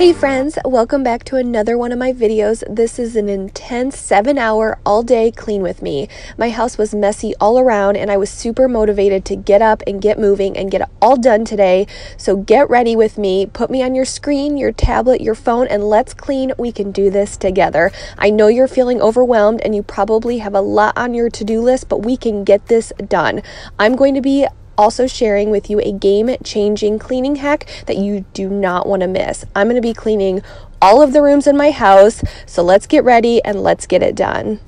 Hey friends, welcome back to another one of my videos. This is an intense 7-hour all-day clean with me. My house was messy all around and I was super motivated to get up and get moving and get it all done today. So get ready with me, put me on your screen, your tablet, your phone, and let's clean. We can do this together. I know you're feeling overwhelmed and you probably have a lot on your to-do list, but we can get this done. I'm going to be also sharing with you a game-changing cleaning hack that you do not want to miss. I'm going to be cleaning all of the rooms in my house, so let's get ready and let's get it done.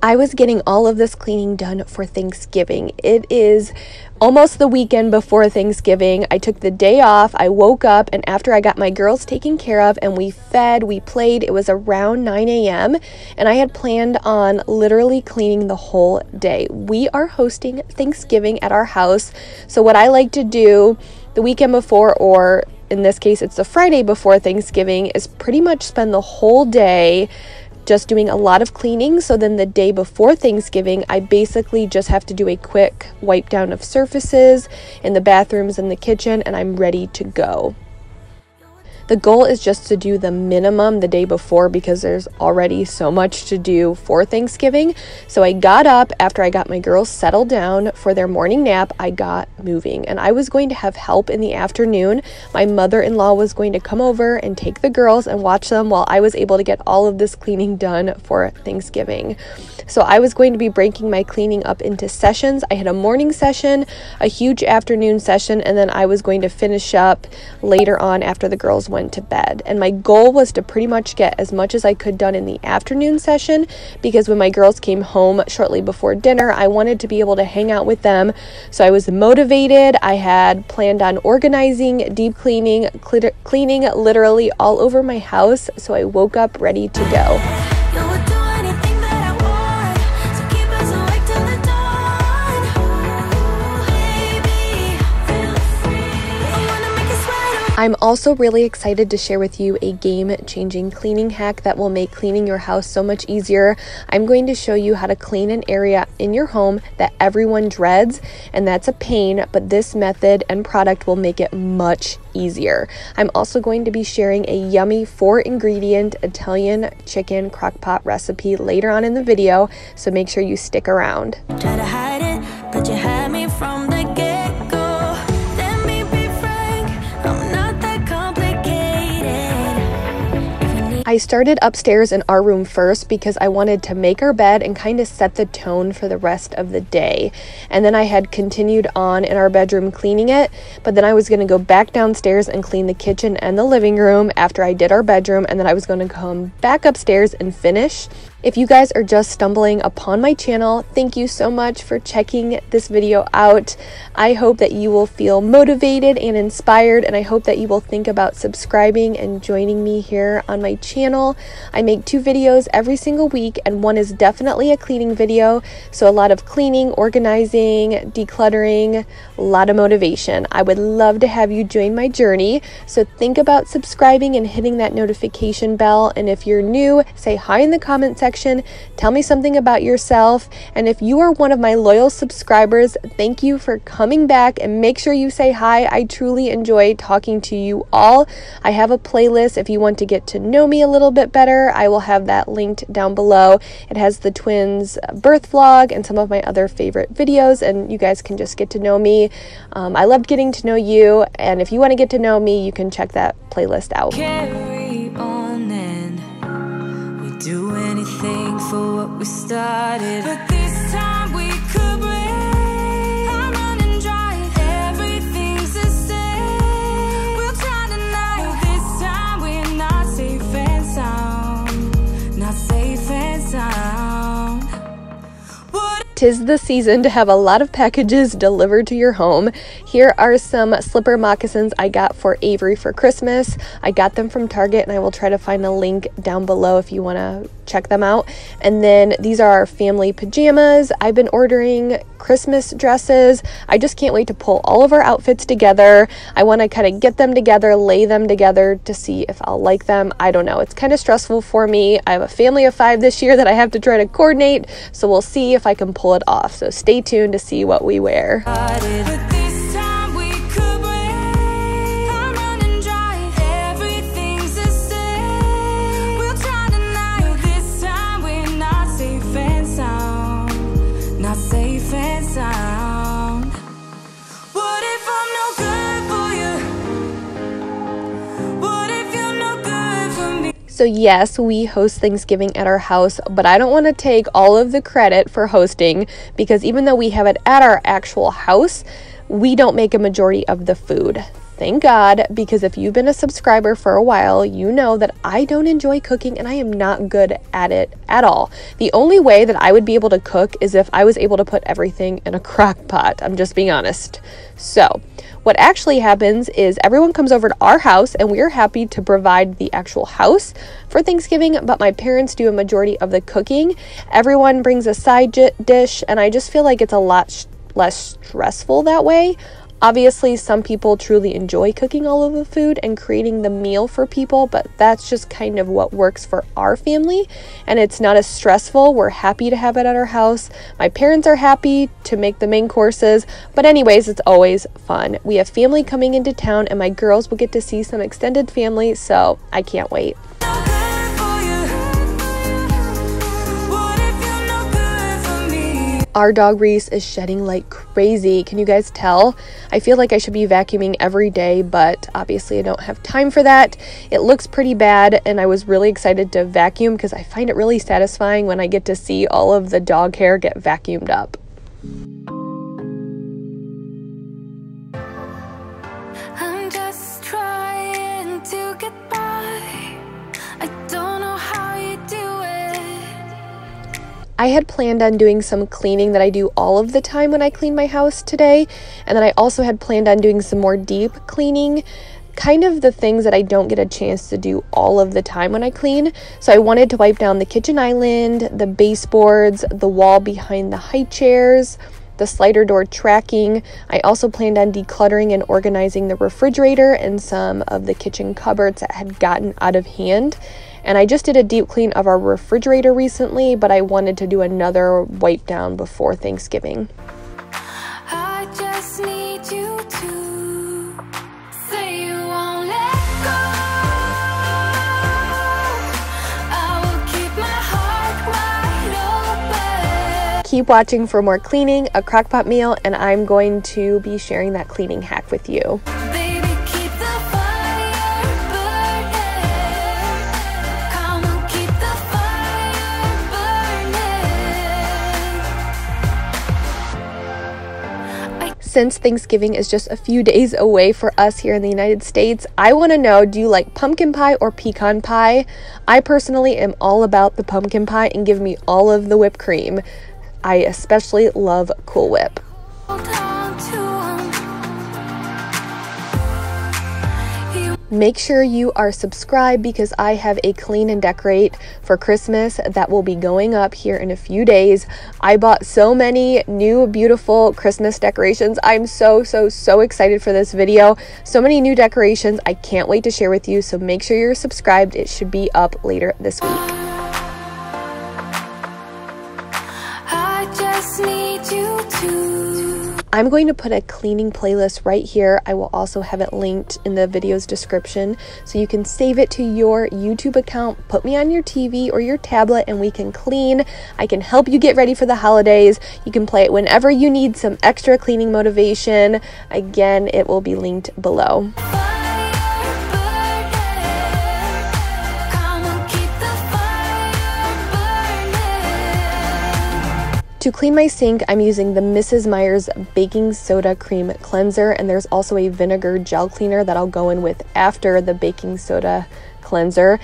I was getting all of this cleaning done for Thanksgiving. It is almost the weekend before Thanksgiving. I took the day off, I woke up, and after I got my girls taken care of and we fed, we played, it was around 9 a.m. and I had planned on literally cleaning the whole day. We are hosting Thanksgiving at our house. So what I like to do the weekend before, or in this case it's the Friday before Thanksgiving, is pretty much spend the whole day just doing a lot of cleaning. So then the day before Thanksgiving, I basically just have to do a quick wipe down of surfaces in the bathrooms and the kitchen, and I'm ready to go. The goal is just to do the minimum the day before because there's already so much to do for Thanksgiving. So I got up after I got my girls settled down for their morning nap. I got moving and I was going to have help in the afternoon. My mother-in-law was going to come over and take the girls and watch them while I was able to get all of this cleaning done for Thanksgiving. So I was going to be breaking my cleaning up into sessions. I had a morning session, a huge afternoon session, and then I was going to finish up later on after the girls went to bed. And my goal was to pretty much get as much as I could done in the afternoon session, because when my girls came home shortly before dinner, I wanted to be able to hang out with them. So I was motivated. I had planned on organizing, deep cleaning, cleaning literally all over my house. So I woke up ready to go. I'm also really excited to share with you a game-changing cleaning hack that will make cleaning your house so much easier. I'm going to show you how to clean an area in your home that everyone dreads, and that's a pain, but this method and product will make it much easier. I'm also going to be sharing a yummy 4-ingredient Italian chicken crock pot recipe later on in the video, so make sure you stick around. Try to hide it, but you hide me from the get-go. Let me be frank, I'm not. I started upstairs in our room first because I wanted to make our bed and kind of set the tone for the rest of the day. And then I had continued on in our bedroom cleaning it, but then I was going to go back downstairs and clean the kitchen and the living room after I did our bedroom, and then I was going to come back upstairs and finish. If you guys are just stumbling upon my channel, thank you so much for checking this video out. I hope that you will feel motivated and inspired, and I hope that you will think about subscribing and joining me here on my channel. I make 2 videos every single week, and one is definitely a cleaning video, so a lot of cleaning, organizing, decluttering, a lot of motivation. I would love to have you join my journey, so think about subscribing and hitting that notification bell, and if you're new, say hi in the comment section. Tell me something about yourself, and if you are one of my loyal subscribers, thank you for coming back, and make sure you say hi. I truly enjoy talking to you all. I have a playlist if you want to get to know me a little bit better. I will have that linked down below. It has the twins' birth vlog and some of my other favorite videos, and you guys can just get to know me. I loved getting to know you, and if you want to get to know me, you can check that playlist out. Carry on in. Do anything for what we started, but this time we could break. I'm running dry, everything's the same. We'll try tonight, this time we're not safe and sound. Not safe and sound. What? 'Tis the season to have a lot of packages delivered to your home. Here are some slipper moccasins I got for Avery for Christmas. I got them from Target, and I will try to find a link down below if you want to check them out. And then these are our family pajamas. I've been ordering Christmas dresses. I just can't wait to pull all of our outfits together. I want to kind of get them together, lay them together to see if I'll like them. I don't know. It's kind of stressful for me. I have a family of 5 this year that I have to try to coordinate, so we'll see if I can pull it off. So stay tuned to see what we wear. So yes, we host Thanksgiving at our house, but I don't want to take all of the credit for hosting, because even though we have it at our actual house, we don't make a majority of the food. Thank God, because if you've been a subscriber for a while, you know that I don't enjoy cooking and I am not good at it at all. The only way that I would be able to cook is if I was able to put everything in a crock pot. I'm just being honest. So what actually happens is everyone comes over to our house and we are happy to provide the actual house for Thanksgiving, but my parents do a majority of the cooking. Everyone brings a side dish, and I just feel like it's a lot less stressful that way. Obviously, some people truly enjoy cooking all of the food and creating the meal for people, but that's just kind of what works for our family, and it's not as stressful. We're happy to have it at our house. My parents are happy to make the main courses, but anyways, it's always fun. We have family coming into town, and my girls will get to see some extended family, so I can't wait. Our dog Reese is shedding like crazy. Can you guys tell? I feel like I should be vacuuming every day, but obviously I don't have time for that. It looks pretty bad, and I was really excited to vacuum because I find it really satisfying when I get to see all of the dog hair get vacuumed up. I'm just trying to get by. I don't know how you do it. I had planned on doing some cleaning that I do all of the time when I clean my house today, and then I also had planned on doing some more deep cleaning, kind of the things that I don't get a chance to do all of the time when I clean. So I wanted to wipe down the kitchen island, the baseboards, the wall behind the high chairs, the slider door tracking. I also planned on decluttering and organizing the refrigerator and some of the kitchen cupboards that had gotten out of hand. And I just did a deep clean of our refrigerator recently, but I wanted to do another wipe down before Thanksgiving. I just need you to say you won't let go. I will keep my heart wide open. Keep watching for more cleaning, a crockpot meal, and I'm going to be sharing that cleaning hack with you. Since Thanksgiving is just a few days away for us here in the United States, I want to know, do you like pumpkin pie or pecan pie? I personally am all about the pumpkin pie, and give me all of the whipped cream. I especially love Cool Whip. Make sure you are subscribed, because I have a clean and decorate for Christmas that will be going up here in a few days. I bought so many new beautiful Christmas decorations. I'm so excited for this video. So many new decorations. I can't wait to share with you, so make sure you're subscribed. It should be up later this week. I just need you to. I'm going to put a cleaning playlist right here. I will also have it linked in the video's description, so you can save it to your YouTube account, put me on your TV or your tablet, and we can clean. I can help you get ready for the holidays. You can play it whenever you need some extra cleaning motivation. Again, it will be linked below. To clean my sink, I'm using the Mrs. Meyers Baking Soda Cream Cleanser, and there's also a vinegar gel cleaner that I'll go in with after the baking soda cleanser.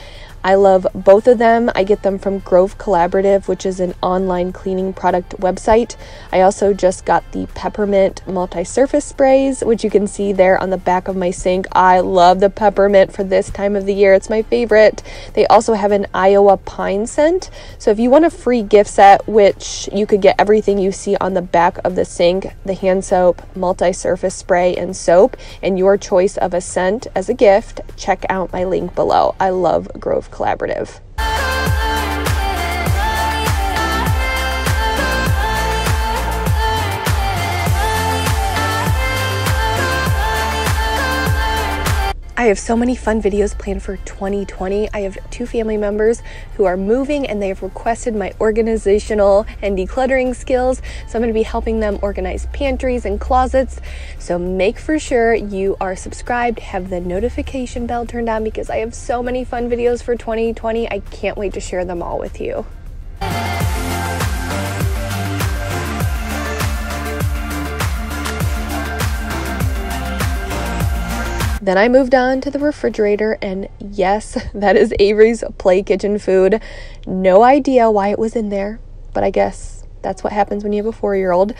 I love both of them. I get them from Grove Collaborative, which is an online cleaning product website. I also just got the peppermint multi-surface sprays, which you can see there on the back of my sink. I love the peppermint for this time of the year. It's my favorite. They also have an Iowa pine scent. So if you want a free gift set, which you could get everything you see on the back of the sink, the hand soap, multi-surface spray, and soap, and your choice of a scent as a gift, check out my link below. I love Grove Collaborative. I have so many fun videos planned for 2020. I have two family members who are moving and they have requested my organizational and decluttering skills. So I'm going to be helping them organize pantries and closets. So make for sure you are subscribed, have the notification bell turned on, because I have so many fun videos for 2020. I can't wait to share them all with you. Then I moved on to the refrigerator, and yes, that is Avery's play kitchen food. No idea why it was in there, but I guess that's what happens when you have a 4-year-old.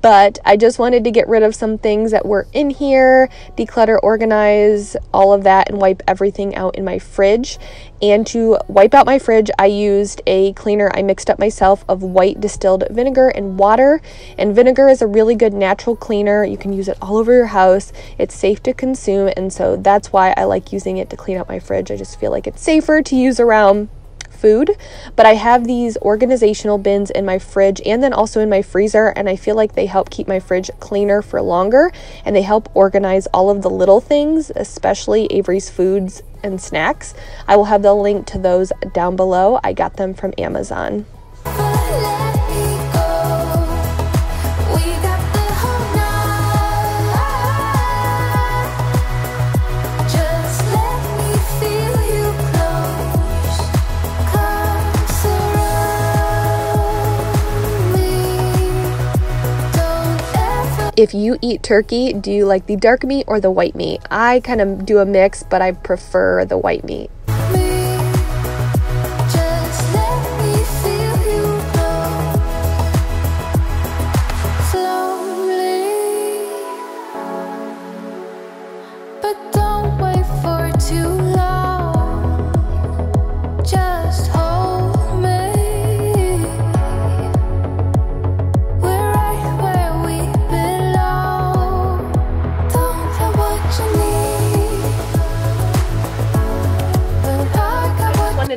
But I just wanted to get rid of some things that were in here, declutter, organize, all of that, and wipe everything out in my fridge. And to wipe out my fridge, I used a cleaner I mixed up myself of white distilled vinegar and water. And vinegar is a really good natural cleaner. You can use it all over your house. It's safe to consume, and so that's why I like using it to clean out my fridge. I just feel like it's safer to use around food. But I have these organizational bins in my fridge and then also in my freezer, and I feel like they help keep my fridge cleaner for longer, and they help organize all of the little things, especially Avery's foods and snacks. I will have the link to those down below. I got them from Amazon. If you eat turkey, do you like the dark meat or the white meat? I kind of do a mix, but I prefer the white meat.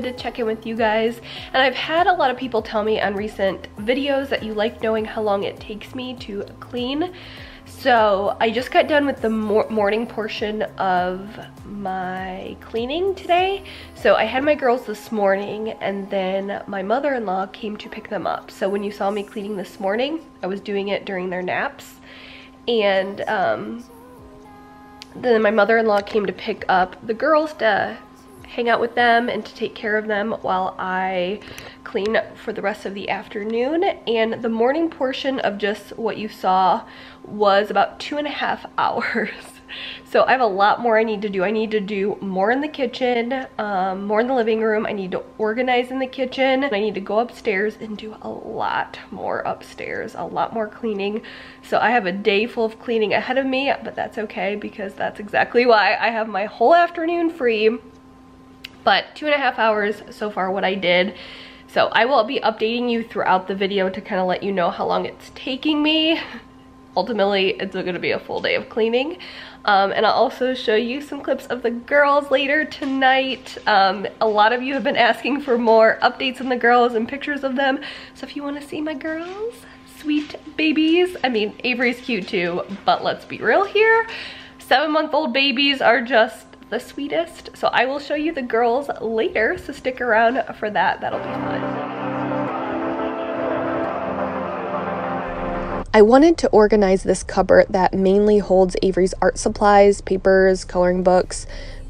To check in with you guys, and I've had a lot of people tell me on recent videos that you like knowing how long it takes me to clean. So I just got done with the morning portion of my cleaning today. So I had my girls this morning, and then my mother-in-law came to pick them up. So when you saw me cleaning this morning, I was doing it during their naps, and then my mother-in-law came to pick up the girls to hang out with them and to take care of them while I clean for the rest of the afternoon. And the morning portion of just what you saw was about 2.5 hours. So I have a lot more I need to do. I need to do more in the kitchen, more in the living room. I need to organize in the kitchen. I need to go upstairs and do a lot more upstairs, a lot more cleaning. So I have a day full of cleaning ahead of me, but that's okay, because that's exactly why I have my whole afternoon free. But 2.5 hours so far what I did. So I will be updating you throughout the video to kind of let you know how long it's taking me. Ultimately, it's gonna be a full day of cleaning. And I'll also show you some clips of the girls later tonight. A lot of you have been asking for more updates on the girls and pictures of them. So if you wanna see my girls, sweet babies. I mean, Avery's cute too, but let's be real here. 7-month-old babies are just the sweetest. So I will show you the girls later, so stick around for that. That'll be fun. I wanted to organize this cupboard that mainly holds Avery's art supplies, papers, coloring books,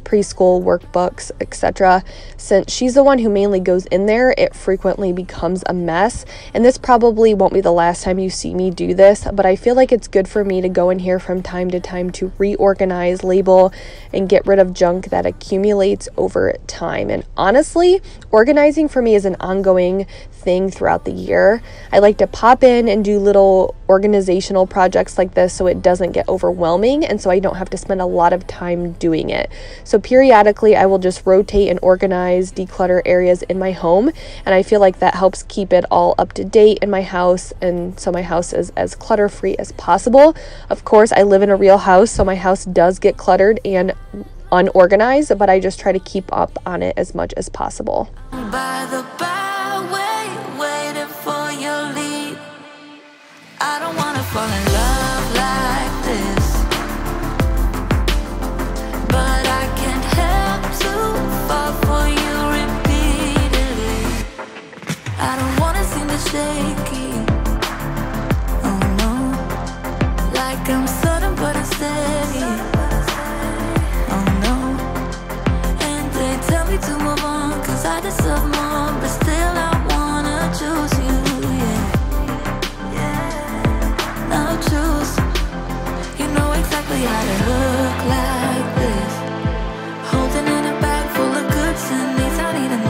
preschool workbooks, etc. Since she's the one who mainly goes in there, it frequently becomes a mess, and this probably won't be the last time you see me do this, but I feel like it's good for me to go in here from time to time to reorganize, label, and get rid of junk that accumulates over time. And honestly, organizing for me is an ongoing thing throughout the year. I like to pop in and do little organizational projects like this so it doesn't get overwhelming and so I don't have to spend a lot of time doing it. So periodically I will just rotate and organize, declutter areas in my home, and I feel like that helps keep it all up to date in my house, and so my house is as clutter free as possible. Of course, I live in a real house, so my house does get cluttered and unorganized, but I just try to keep up on it as much as possible. By the byway, waiting for your lead. I don't want to fall in love like this, but I can't help to fall for you repeatedly. I don't want to seem to shaky, oh no, like I'm sudden but I'm steady. To move on, cause I deserve more, but still I wanna choose you, yeah, yeah. Now choose, you know exactly how to look like this, holding in a bag full of goods and needs, I need a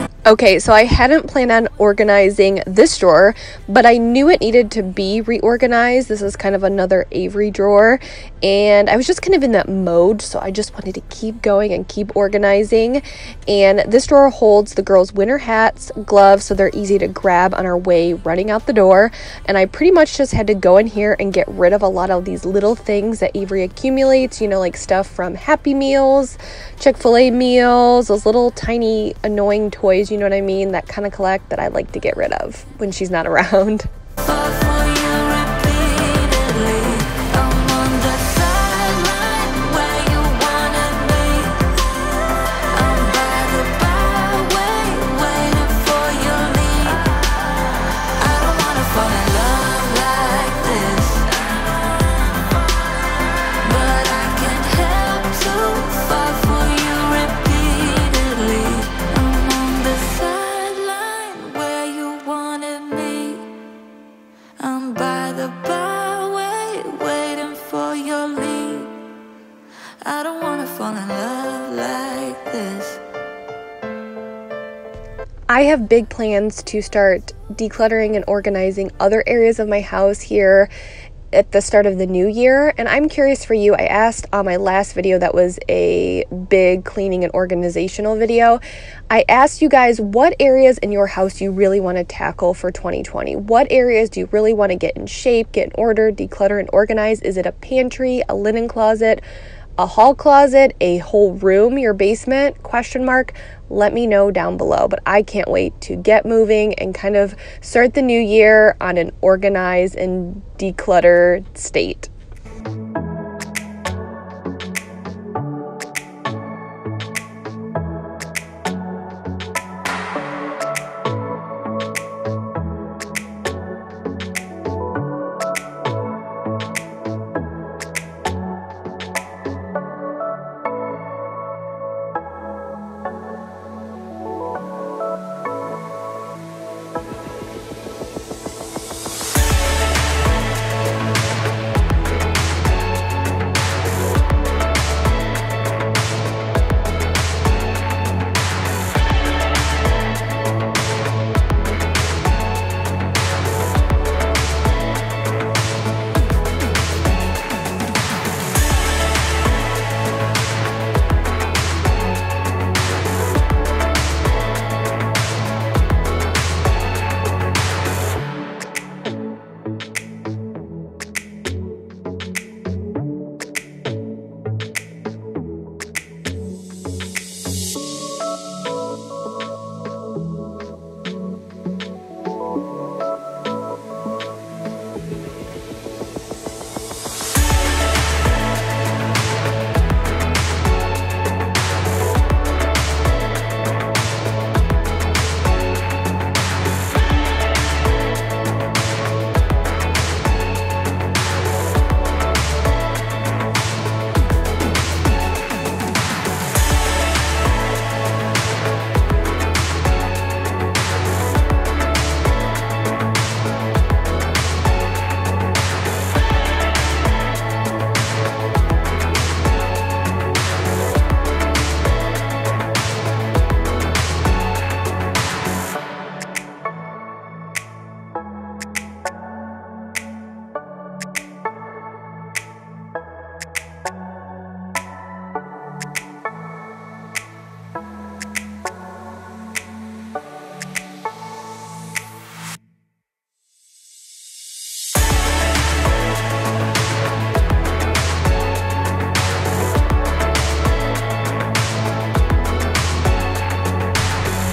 nightlight. Okay, so I hadn't planned on organizing this drawer, but I knew it needed to be reorganized. This is kind of another Avery drawer, and I was just kind of in that mode, so I just wanted to keep going and keep organizing. And this drawer holds the girls' winter hats, gloves, so they're easy to grab on our way running out the door. And I pretty much just had to go in here and get rid of a lot of these little things that Avery accumulates, you know, like stuff from Happy Meals, Chick-fil-A meals, those little tiny annoying toys, you know what I mean, that kind of collect that I like to get rid of when she's not around. I have big plans to start decluttering and organizing other areas of my house here at the start of the new year, and I'm curious for you. I asked on my last video that was a big cleaning and organizational video, I asked you guys what areas in your house you really want to tackle for 2020. What areas do you really want to get in shape, get in order, declutter, and organize? Is it a pantry, a linen closet, a hall closet, a whole room, your basement, ? Let me know down below, but I can't wait to get moving and kind of start the new year on an organized and decluttered state.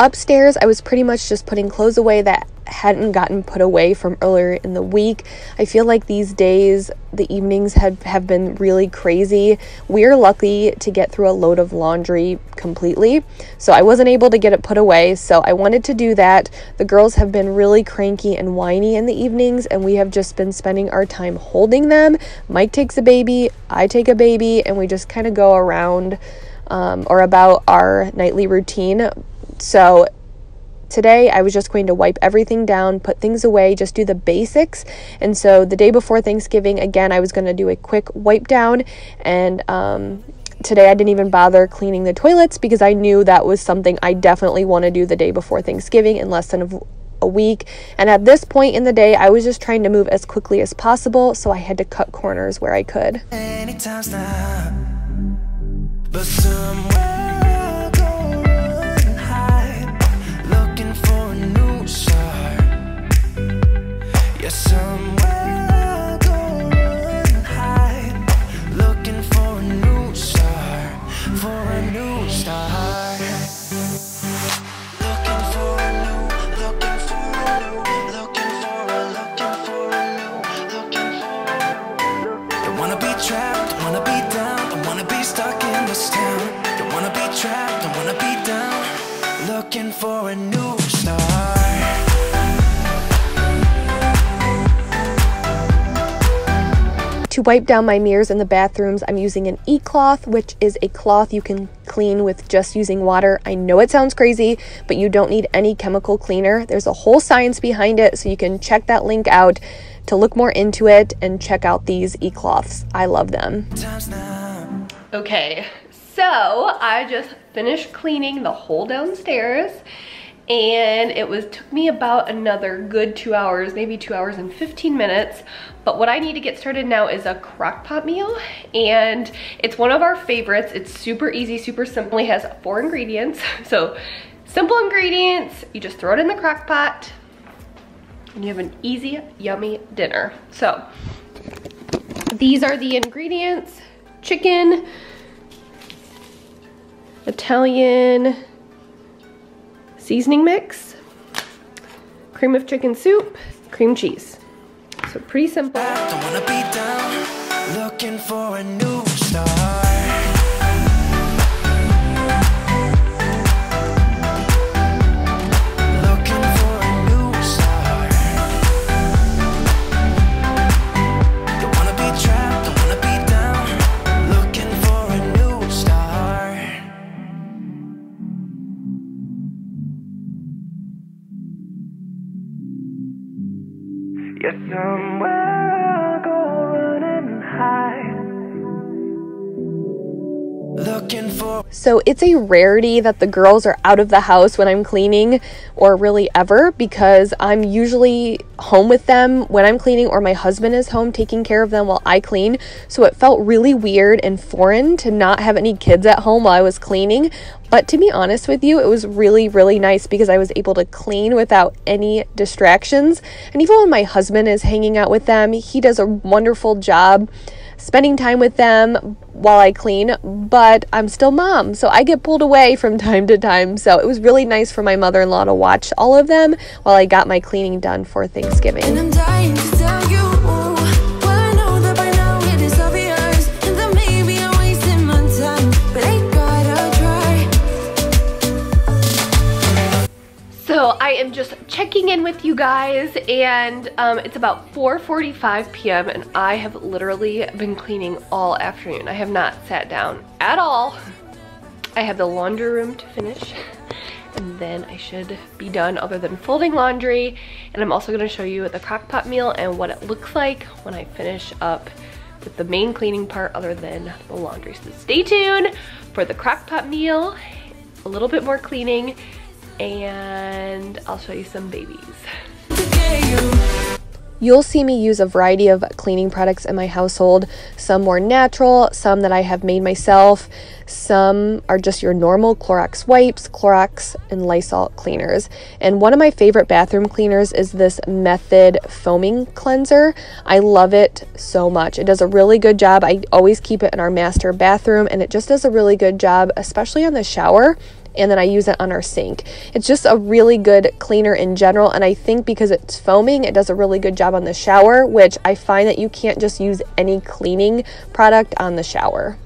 Upstairs, I was pretty much just putting clothes away that hadn't gotten put away from earlier in the week. I feel like these days, the evenings have been really crazy. We're lucky to get through a load of laundry completely, so I wasn't able to get it put away, so I wanted to do that. The girls have been really cranky and whiny in the evenings, and we have just been spending our time holding them. Mike takes a baby, I take a baby, and we just kind of go around or about our nightly routine. So today, I was just going to wipe everything down, put things away, just do the basics. And so the day before Thanksgiving, again, I was going to do a quick wipe down. And today, I didn't even bother cleaning the toilets because I knew that was something I definitely want to do the day before Thanksgiving in less than a week. And at this point in the day, I was just trying to move as quickly as possible. So I had to cut corners where I could. Many times now, but looking for a new star. To wipe down my mirrors in the bathrooms, I'm using an E-cloth, which is a cloth you can clean with just using water. I know it sounds crazy, but you don't need any chemical cleaner. There's a whole science behind it, so you can check that link out to look more into it and check out these E-cloths. I love them. Okay. So I just finished cleaning the whole downstairs, and it took me about another good 2 hours, maybe 2 hours and 15 minutes. But what I need to get started now is a crock pot meal, and it's one of our favorites. It's super easy, super simple. It has 4 ingredients. So simple ingredients, you just throw it in the crock pot and you have an easy, yummy dinner. So these are the ingredients: chicken, Italian seasoning mix, cream of chicken soup, cream cheese. So pretty simple. Don't wanna be down, looking for a new star. Yes, somewhere I'll go running high, looking for. So it's a rarity that the girls are out of the house when I'm cleaning, or really ever, because I'm usually home with them when I'm cleaning, or my husband is home taking care of them while I clean. So it felt really weird and foreign to not have any kids at home while I was cleaning. But to be honest with you, it was really, really nice because I was able to clean without any distractions. And even when my husband is hanging out with them, he does a wonderful job spending time with them while I clean, but I'm still mom, so I get pulled away from time to time. So it was really nice for my mother-in-law to watch all of them while I got my cleaning done for Thanksgiving. And I'm dying to tell you. So I am just checking in with you guys, and it's about 4:45 p.m. and I have literally been cleaning all afternoon. I have not sat down at all. I have the laundry room to finish, and then I should be done other than folding laundry. And I'm also going to show you the crock pot meal and what it looks like when I finish up with the main cleaning part other than the laundry. So stay tuned for the crock pot meal, a little bit more cleaning, and I'll show you some babies. You'll see me use a variety of cleaning products in my household. Some more natural, some that I have made myself. Some are just your normal Clorox wipes, Clorox, and Lysol cleaners. And one of my favorite bathroom cleaners is this Method foaming cleanser. I love it so much. It does a really good job. I always keep it in our master bathroom, and it just does a really good job, especially on the shower. and then I use it on our sink. It's just a really good cleaner in general, and I think because it's foaming, it does a really good job on the shower, which I find that you can't just use any cleaning product on the shower.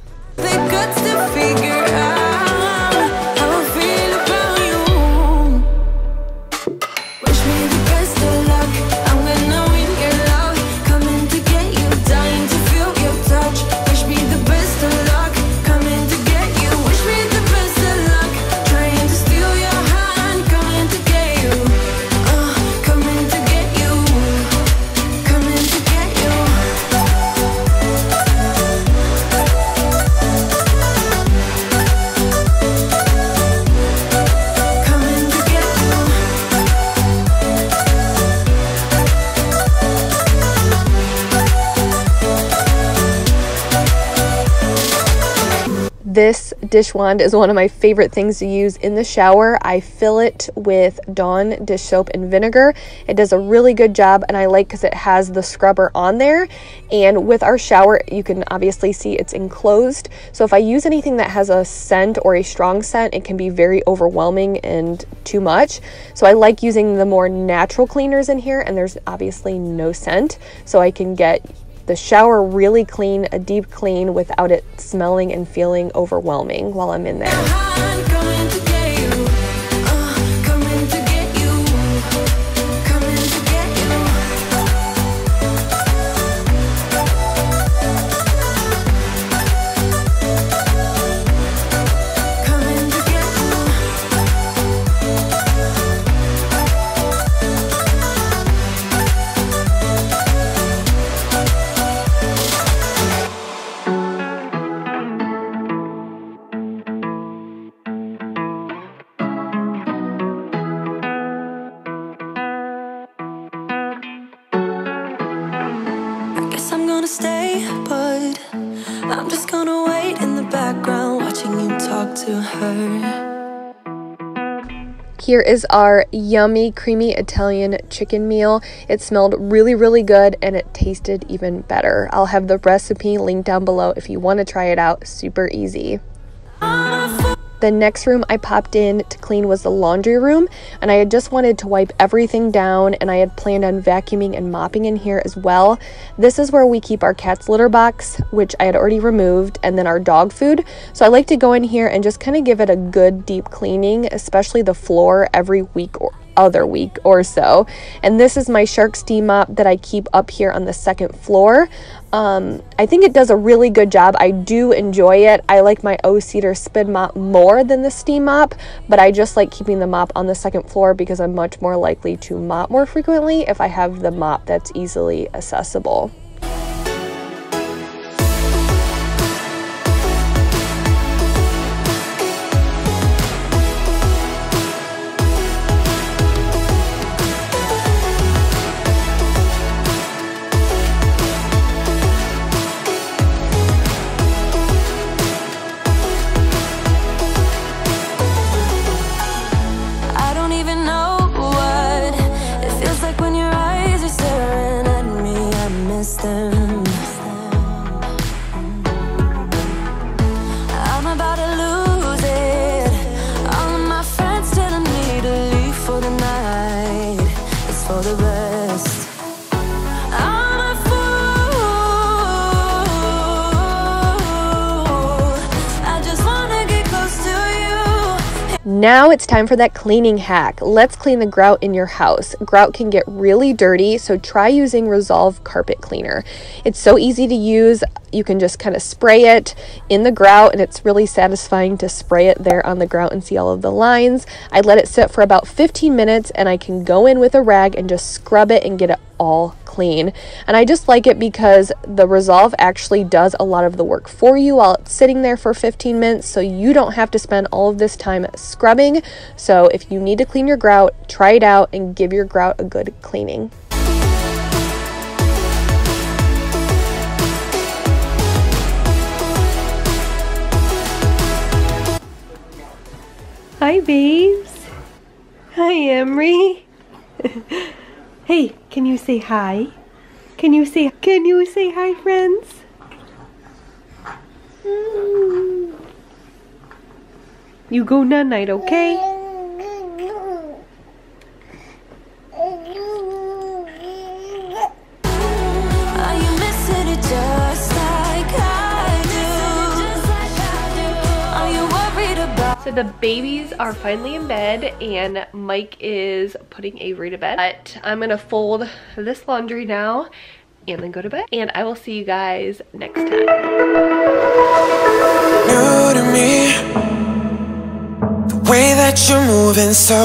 This dish wand is one of my favorite things to use in the shower. I fill it with Dawn dish soap and vinegar. It does a really good job, and I like because it has the scrubber on there. And with our shower, you can obviously see it's enclosed. So if I use anything that has a scent or a strong scent, it can be very overwhelming and too much. So I like using the more natural cleaners in here, and there's obviously no scent, so I can get the shower really clean, a deep clean, without it smelling and feeling overwhelming while I'm in there. Stay, but I'm just gonna wait in the background, watching you talk to her. Here is our yummy, creamy Italian chicken meal. It smelled really, really good, and it tasted even better. I'll have the recipe linked down below if you want to try it out. Super easy. The next room I popped in to clean was the laundry room, and I had just wanted to wipe everything down, and I had planned on vacuuming and mopping in here as well. This is where we keep our cat's litter box, which I had already removed, and then our dog food. So I like to go in here and just kind of give it a good deep cleaning, especially the floor, every week or other week or so. And this is my shark steam mop that I keep up here on the second floor. I think it does a really good job. I do enjoy it. I like my O-Cedar spin mop more than the steam mop, but I just like keeping the mop on the second floor because I'm much more likely to mop more frequently if I have the mop that's easily accessible. Now it's time for that cleaning hack. Let's clean the grout in your house. Grout can get really dirty, so try using Resolve Carpet Cleaner. It's so easy to use. You can just kind of spray it in the grout, and it's really satisfying to spray it there on the grout and see all of the lines. I let it sit for about 15 minutes, and I can go in with a rag and just scrub it and get it all clean. And I just like it because the Resolve actually does a lot of the work for you while it's sitting there for 15 minutes, so you don't have to spend all of this time scrubbing. So if you need to clean your grout, try it out and give your grout a good cleaning. Hi, babes. Hi, Emery. Hey, can you say hi? Can you say hi, friends? You go night-night, okay? So the babies are finally in bed and Mike is putting Avery to bed. But I'm gonna fold this laundry now and then go to bed. And I will see you guys next time. New to me, the way that you're moving so